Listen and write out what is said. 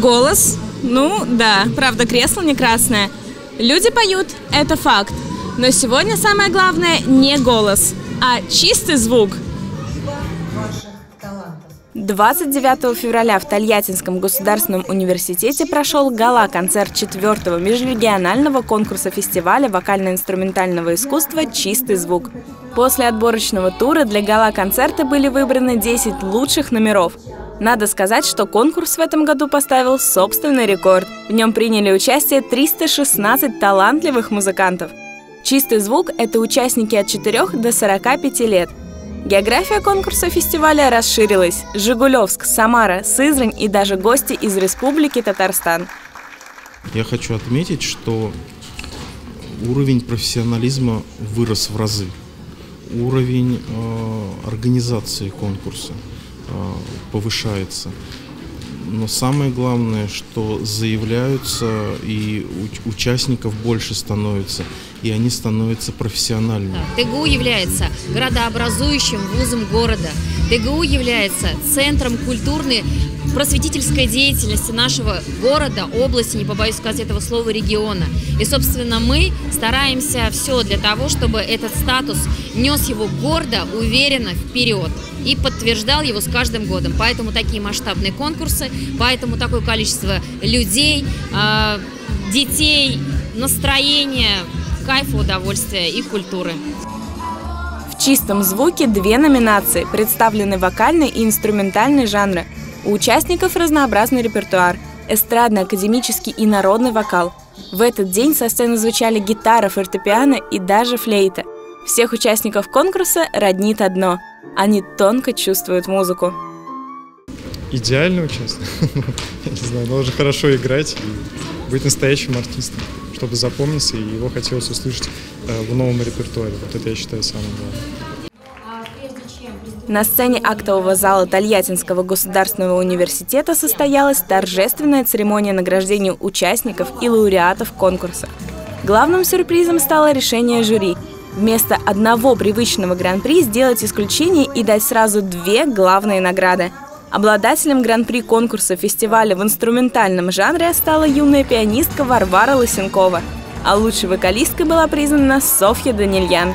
Голос? Ну, да, правда, кресло не красное. Люди поют, это факт. Но сегодня самое главное не голос, а чистый звук. 29 февраля в Тольяттинском государственном университете прошел гала-концерт 4-го межрегионального конкурса фестиваля вокально-инструментального искусства «Чистый звук». После отборочного тура для гала-концерта были выбраны 10 лучших номеров. Надо сказать, что конкурс в этом году поставил собственный рекорд. В нем приняли участие 316 талантливых музыкантов. «Чистый звук» — это участники от 4 до 45 лет. География конкурса фестиваля расширилась. Жигулевск, Самара, Сызрань и даже гости из Республики Татарстан. Я хочу отметить, что уровень профессионализма вырос в разы. Уровень организации конкурса повышается. Но самое главное, что заявляются, и участников больше становится, и они становятся профессиональными. ТГУ является градообразующим вузом города. ТГУ является центром культурной просветительской деятельности нашего города, области, не побоюсь сказать этого слова, региона. И, собственно, мы стараемся все для того, чтобы этот статус нес его гордо, уверенно вперед и подтверждал его с каждым годом. Поэтому такие масштабные конкурсы, поэтому такое количество людей, детей, настроения, кайфа, удовольствия и культуры. В «Чистом звуке» две номинации, представлены вокальный и инструментальный жанры. У участников разнообразный репертуар – эстрадный, академический и народный вокал. В этот день со сцены звучали гитара, фортепиано и даже флейта. Всех участников конкурса роднит одно – они тонко чувствуют музыку. Идеальный участник. Я не знаю, должен хорошо играть и быть настоящим артистом, чтобы запомниться, и его хотелось услышать в новом репертуаре. Вот это, я считаю, самое главное. На сцене актового зала Тольяттинского государственного университета состоялась торжественная церемония награждения участников и лауреатов конкурса. Главным сюрпризом стало решение жюри. Вместо одного привычного гран-при сделать исключение и дать сразу две главные награды. Обладателем гран-при конкурса фестиваля в инструментальном жанре стала юная пианистка Варвара Лосенкова, а лучшей вокалисткой была признана Софья Данильян.